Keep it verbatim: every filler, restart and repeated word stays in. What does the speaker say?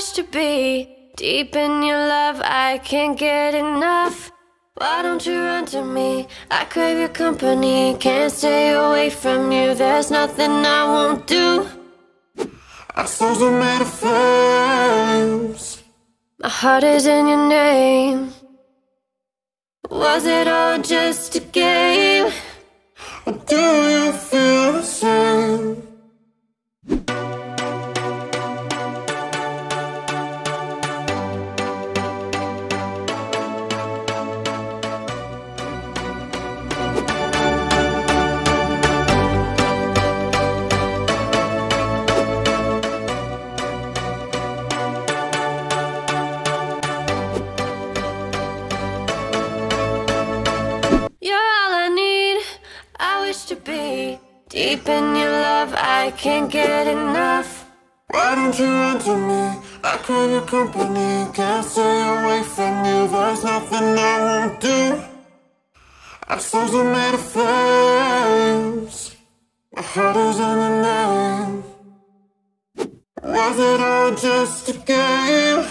wish to be deep in your love. I can't get enough. Why don't you run to me? I crave your company. Can't stay away from you. There's nothing I won't do. Our souls are made of flames. My heart is in your name. Was it all just a game? Or do you feel the same? To be deep in your love, I can't get enough. Why don't you run to me? I crave your company. Can't stay away from you. There's nothing I won't do. Our souls are made of flames. My heart is in your name. Was it all just a game?